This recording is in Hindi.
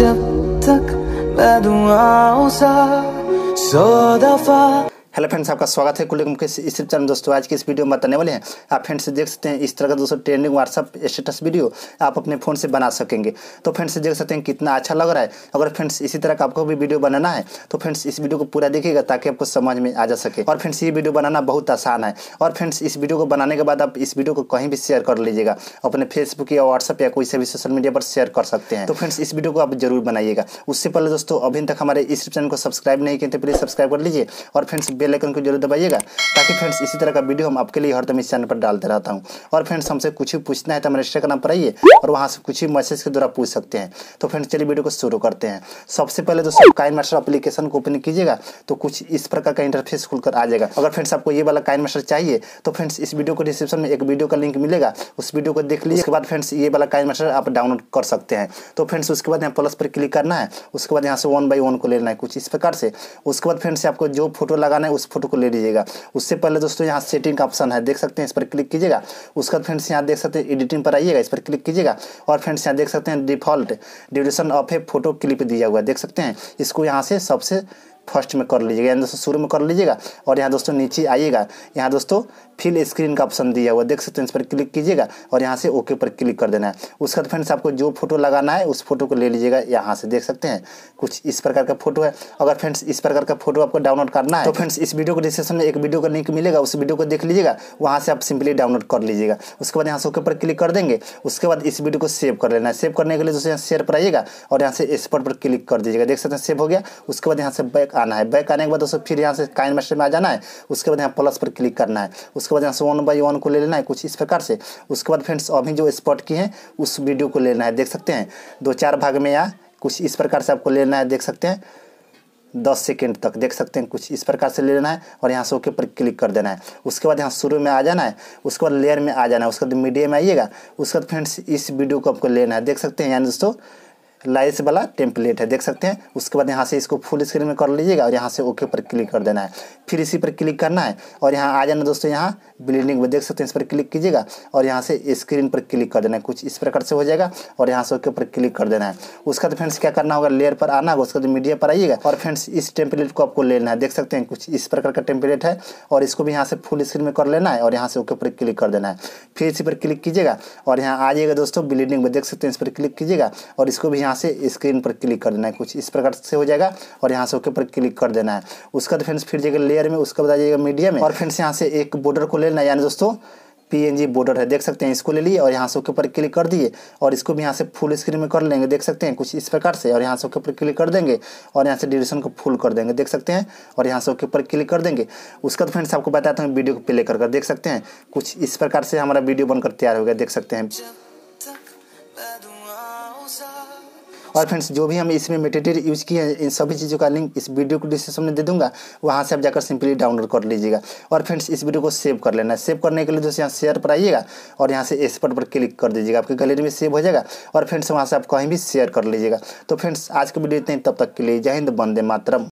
हेलो फ्रेंड्स, आपका स्वागत है कुलिक मुकेश इस चैनल। दोस्तों, आज की इस वीडियो में बताने वाले हैं, आप फ्रेंड्स देख सकते हैं इस तरह का दोस्तों ट्रेंडिंग व्हाट्सअप स्टेटस वीडियो आप अपने फ़ोन से बना सकेंगे। तो फ्रेंड्स देख सकते हैं कितना अच्छा लग रहा है। अगर फ्रेंड्स इसी तरह का आपको भी वीडियो बनाना है तो फ्रेंड्स इस वीडियो को पूरा देखिएगा ताकि आपको समझ में आ जा सके। और फ्रेंड्स ये वीडियो बनाना बहुत आसान है। और फ्रेंड्स इस वीडियो को बनाने के बाद आप इस वीडियो को कहीं भी शेयर कर लीजिएगा, अपने फेसबुक या व्हाट्सअप या कोई से भी सोशल मीडिया पर शेयर कर सकते हैं। तो फ्रेंड्स इस वीडियो को आप जरूर बनाइएगा। उससे पहले दोस्तों, अभी तक हमारे इस चैनल को सब्सक्राइब नहीं किए तो प्लीज़ सब्सक्राइब कर लीजिए और फ्रेंड्स बेल आइकन को जरूर दबाइएगा ताकि फ्रेंड्स इसी तरह का वीडियो हम आपके लिए हर दम इस चैनल पर डालते रहता हूं। और फ्रेंड्स हमसे कुछ भी पूछना है तो हमारे इंस्टाग्राम पर आइए और वहां से कुछ भी मैसेज के द्वारा पूछ सकते हैं। तो फ्रेंड्स चलिए वीडियो को शुरू करते हैं। सबसे पहले दोस्तों काइनमास्टर एप्लीकेशन को ओपन कीजिएगा तो कुछ इस प्रकार का इंटरफेस खुलकर आ जाएगा। अगर फ्रेंड्स आपको ये वाला काइनमास्टर चाहिए तो फ्रेंड्स इस वीडियो को डिस्क्रिप्शन में एक वीडियो का लिंक मिलेगा, उस वीडियो को देख लीजिए। उसके बाद फ्रेंड्स ये वाला काइनमास्टर आप डाउनलोड कर सकते हैं। तो फ्रेंड्स उसके बाद यहाँ प्लस पर क्लिक करना है, उसके बाद यहाँ से 1 by 1 को लेना है कुछ इस प्रकार से। उसके बाद फ्रेंड्स आपको जो फोटो लगाना है उस फोटो को ले लीजिएगा। उससे पहले दोस्तों यहाँ सेटिंग का ऑप्शन है, देख सकते हैं, इस पर क्लिक कीजिएगा। उसके बाद फ्रेंड्स यहाँ देख सकते हैं एडिटिंग पर आइएगा, इस पर क्लिक कीजिएगा। और फ्रेंड्स यहाँ देख सकते हैं default duration of a photo clip दिया हुआ है, देख सकते हैं। इसको यहाँ से सबसे फर्स्ट में कर लीजिएगा, यानी दोस्तों शुरू में कर लीजिएगा। और यहाँ दोस्तों नीचे आइएगा, यहाँ दोस्तों फिल स्क्रीन का ऑप्शन दिया हुआ देख सकते हैं, इस पर क्लिक कीजिएगा और यहाँ से ओके पर क्लिक कर देना है। उसके बाद फ्रेंड्स आपको जो फोटो लगाना है उस फोटो को ले लीजिएगा, यहाँ से देख सकते हैं कुछ इस प्रकार का फोटो है। अगर फ्रेंड्स इस प्रकार का फोटो आपको डाउनलोड करना है तो फ्रेंड्स इस वीडियो को डिस्क्रिप्शन में एक वीडियो का लिंक मिलेगा, उस वीडियो को देख लीजिएगा, वहाँ से आप सिंपली डाउनलोड कर लीजिएगा। उसके बाद यहाँ से ओके पर क्लिक कर देंगे। उसके बाद इस वीडियो को सेव कर लेना है। सेव करने के लिए दोस्तों यहाँ शेयर पर आइएगा और यहाँ से एक्सपोर्ट पर क्लिक कर दीजिएगा, देख सकते हैं सेव हो गया। उसके बाद यहाँ से बैक आना है, बैक आने के बाद दोस्तों फिर यहाँ से काइनमास्टर में आ जाना है। उसके बाद यहाँ प्लस पर क्लिक करना है। उसके बाद यहाँ से 1 by 1 को ले लेना है कुछ इस प्रकार से। उसके बाद फ्रेंड्स अभी जो स्पॉट की है उस वीडियो को लेना है, देख सकते हैं 2-4 भाग में यहाँ कुछ इस प्रकार से आपको लेना है, देख सकते हैं 10 सेकेंड तक, देख सकते हैं कुछ इस प्रकार से ले लेना है और यहाँ से ओके पर क्लिक कर देना है। उसके बाद यहाँ शुरू में आ जाना है, उसके बाद लेयर में आ जाना है, उसके बाद मीडिया में आइएगा। उसके बाद फ्रेंड्स इस वीडियो को आपको लेना है, देख सकते हैं, यानी दोस्तों लाइस वाला टेम्पलेट है, देख सकते हैं। उसके बाद यहाँ से इसको फुल स्क्रीन में कर लीजिएगा और यहाँ से ओके पर क्लिक कर देना है। फिर इसी पर क्लिक करना है और यहाँ आ जाना दोस्तों, यहाँ ब्लीडिंग में देख सकते हैं, इस पर क्लिक कीजिएगा और यहाँ से स्क्रीन पर क्लिक कर देना है, कुछ इस प्रकार से हो जाएगा और यहाँ से ओके पर क्लिक कर देना है। उसका तो फ्रेंड्स क्या करना होगा, लेयर पर आना होगा, उसका तो मीडिया पर आइएगा और फ्रेंड्स इस टेम्पलेट को आपको लेना है, देख सकते हैं कुछ इस प्रकार का टेम्पलेट है। और इसको भी यहाँ से फुल स्क्रीन में कर लेना है और यहाँ से ओके पर क्लिक कर देना है। फिर इसी पर क्लिक कीजिएगा और यहाँ आ जाइएगा दोस्तों ब्लीडिंग में, देख सकते हैं, इस पर क्लिक कीजिएगा और इसको भी यहाँ से स्क्रीन पर क्लिक कर देना है, कुछ इस प्रकार से हो जाएगा और यहाँ से ओके पर क्लिक कर देना है। उसका बाद फ्रेंड्स फिर जाइएगा लेयर में, उसका बाद आ जाएगा मीडिया में और फ्रेंड्स यहाँ से एक बॉर्डर को लेना है, यानी दोस्तों PNG बॉर्डर है, देख सकते हैं, इसको ले लिए और यहाँ से ओके पर क्लिक कर दिए। और इसको भी यहाँ से फुल स्क्रीन में कर लेंगे, देख सकते हैं कुछ इस प्रकार से, और यहाँ से ओके पर क्लिक कर देंगे और यहाँ से ड्यूरेशन को फुल कर देंगे, देख सकते हैं, और यहाँ से ओके पर क्लिक कर देंगे। उसका तो फ्रेंड्स आपको बताता हूँ वीडियो को प्ले कर देख सकते हैं कुछ इस प्रकार से हमारा वीडियो बनकर तैयार हो गया, देख सकते हैं। और फ्रेंड्स जो भी हम इसमें मटेरियल यूज़ किए हैं इन सभी चीज़ों का लिंक इस वीडियो को डिस्क्रिप्शन में दे दूंगा, वहां से आप जाकर सिंपली डाउनलोड कर लीजिएगा। और फ्रेंड्स इस वीडियो को सेव कर लेना है। सेव करने के लिए दोस्तों यहाँ शेयर पर आइएगा और यहाँ से एक्सपोर्ट पर क्लिक कर दीजिएगा, आपकी गैलरी में सेव हो जाएगा और फ्रेंड्स वहाँ से आप कहीं भी शेयर कर लीजिएगा। तो फ्रेंड्स आज की वीडियो इतनी, तब तक के लिए जय हिंद, वंदे मातरम।